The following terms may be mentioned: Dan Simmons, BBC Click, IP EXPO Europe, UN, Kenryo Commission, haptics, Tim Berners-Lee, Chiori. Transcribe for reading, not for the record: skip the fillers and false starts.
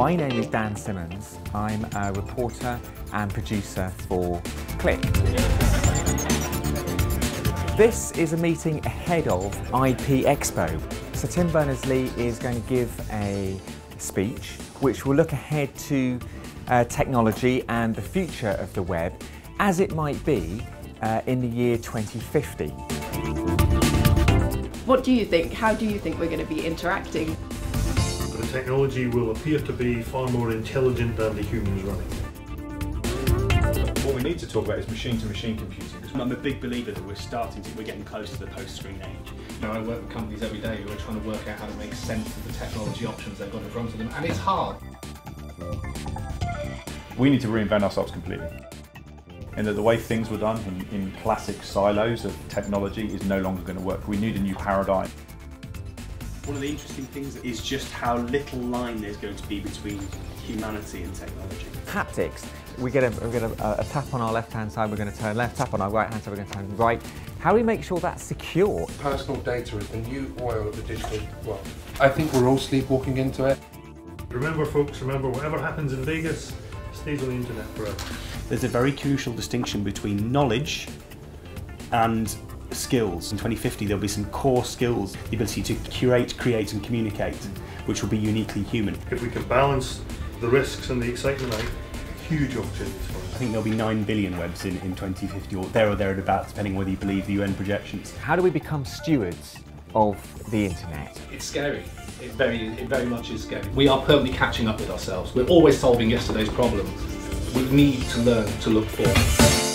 My name is Dan Simmons. I'm a reporter and producer for Click. This is a meeting ahead of IP Expo. So Tim Berners-Lee is going to give a speech which will look ahead to technology and the future of the web as it might be in the year 2050. What do you think? How do you think we're going to be interacting? The technology will appear to be far more intelligent than the humans running it. What we need to talk about is machine-to-machine computing. I'm a big believer that we're getting close to the post-screen age. You know, I work with companies every day who are trying to work out how to make sense of the technology options they've got in front of them, and it's hard. We need to reinvent ourselves completely. And that the way things were done in classic silos of technology is no longer going to work. We need a new paradigm. One of the interesting things is just how little line there's going to be between humanity and technology. Haptics. We get a tap on our left-hand side, we're going to turn left, tap on our right-hand side, we're going to turn right. How do we make sure that's secure? Personal data is the new oil of the digital world. I think we're all sleepwalking into it. Remember, folks, remember, whatever happens in Vegas stays on the internet forever. There's a very crucial distinction between knowledge and skills. In 2050 there'll be some core skills, the ability to curate, create and communicate, which will be uniquely human. If we can balance the risks and the excitement out, huge opportunities for us. I think there'll be 9 billion webs in 2050 or thereabouts, depending whether you believe the UN projections. How do we become stewards of the internet? It's scary. It very much is scary. We are permanently catching up with ourselves. We're always solving yesterday's problems. We need to learn to look forward.